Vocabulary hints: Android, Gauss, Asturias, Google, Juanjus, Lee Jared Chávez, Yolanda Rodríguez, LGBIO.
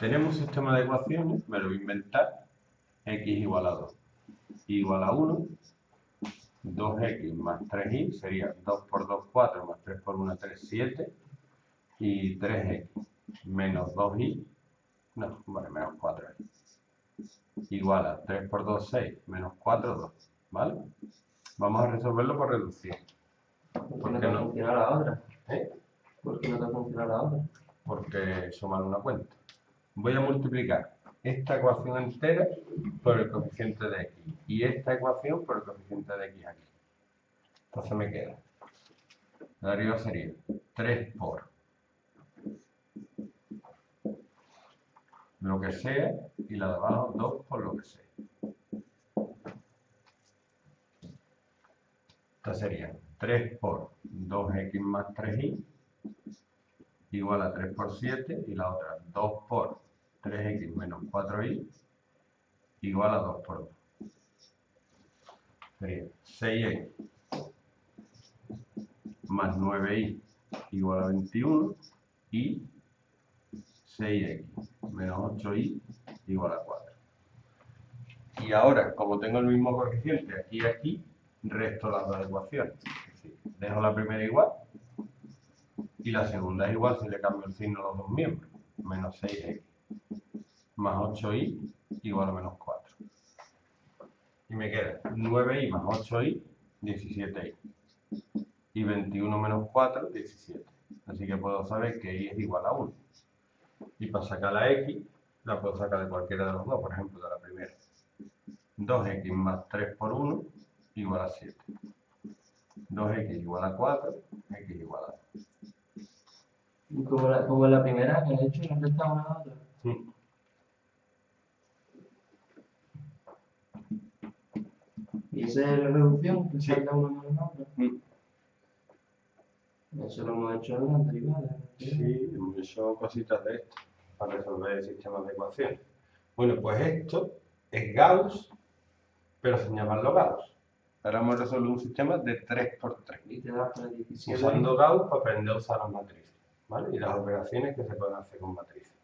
Tenemos un sistema de ecuaciones, me lo voy a inventar, x igual a 2, igual a 1, 2x más 3y sería 2 por 2, 4, más 3 por 1, 3, 7, y 3x menos 2y, no, vale, menos 4x, igual a 3 por 2, 6, menos 4, 2, ¿vale? Vamos a resolverlo por reducción. ¿Por qué no te funciona la otra? ¿Eh? ¿Por qué no te funciona la otra? Porque suman una cuenta. Voy a multiplicar esta ecuación entera por el coeficiente de x y esta ecuación por el coeficiente de x aquí. Entonces me queda. De arriba sería 3 por lo que sea y la de abajo 2 por lo que sea. Entonces sería 3 por 2x más 3y igual a 3 por 7 y la otra 2 por 3x menos 4y igual a 2 por 2. Sería 6x más 9y igual a 21 y 6x menos 8y igual a 4. Y ahora, como tengo el mismo coeficiente aquí y aquí, resto las dos ecuaciones. Es decir, dejo la primera igual y la segunda es igual si le cambio el signo a los dos miembros. Menos 6x más 8y igual a menos 4. Y me queda 9i más 8i, 17i. Y 21 menos 4, 17. Así que puedo saber que i es igual a 1. Y para sacar la x, la puedo sacar de cualquiera de los dos, por ejemplo, de la primera. 2x más 3 por 1 igual a 7. 2x igual a 4, x igual a 2. Y como la primera que he hecho, no resta una a la otra. Sí. ¿Y esa es la reducción? Que sí. Salta una a la otra. Sí. Eso lo hemos hecho en la anterior. Sí, hemos hecho cositas de esto para resolver el sistema de ecuaciones. Bueno, pues esto es Gauss, pero sin llamarlo Gauss. Ahora vamos a resolver un sistema de 3x3, usando Gauss para aprender a usar las matrices, ¿vale? Y las operaciones que se pueden hacer con matrices.